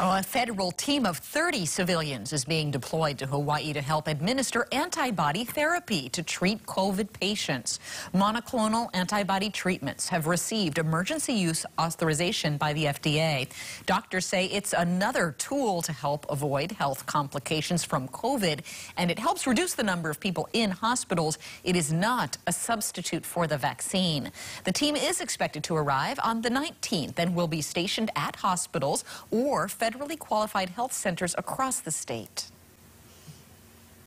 A federal team of 30 civilians is being deployed to Hawaii to help administer antibody therapy to treat COVID patients. Monoclonal antibody treatments have received emergency use authorization by the FDA. Doctors say it's another tool to help avoid health complications from COVID, and it helps reduce the number of people in hospitals. It is not a substitute for the vaccine. The team is expected to arrive on the 19th and will be stationed at hospitals or federally qualified health centers across the state.